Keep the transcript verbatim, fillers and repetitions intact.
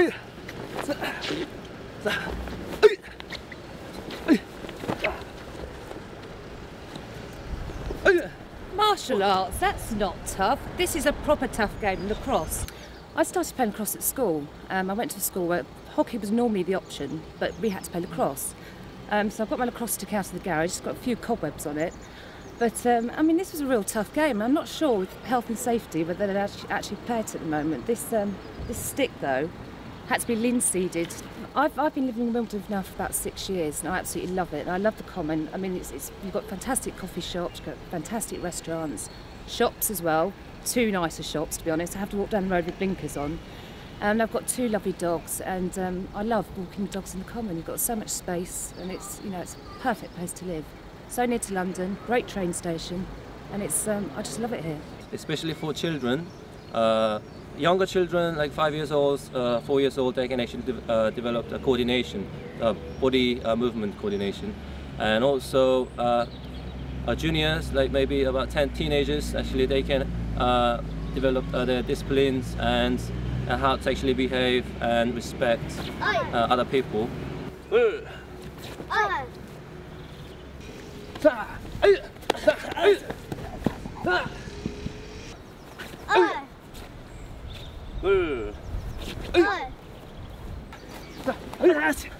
哎呀，这，这，哎，哎，哎呀！ Martial arts, that's not tough. This is a proper tough game, lacrosse. I started playing lacrosse at school. Um, I went to a school where hockey was normally the option, but we had to play lacrosse. Um, so I've got my lacrosse stick out of the garage. It's got a few cobwebs on it. But, um, I mean, this was a real tough game. I'm not sure with health and safety whether they'd actually play it at the moment. This, um, this stick, though, had to be linseeded. I've, I've been living in Wimbledon now for about six years and I absolutely love it. And I love the Common. I mean, it's, it's, you've got fantastic coffee shops, you've got fantastic restaurants, shops as well. Two nicer shops, to be honest. I have to walk down the road with blinkers on. And I've got two lovely dogs and um, I love walking the dogs in the Common. You've got so much space and it's, you know, it's a perfect place to live. So near to London, great train station, and it's, um, I just love it here. Especially for children. Uh, Younger children, like five years old, uh, four years old, they can actually de uh, develop a coordination, uh, body uh, movement coordination, and also uh, uh, juniors, like maybe about ten teenagers, actually they can uh, develop uh, their disciplines and uh, how to actually behave and respect uh, other people. Uh. Uh. Uh. Uh. Uh.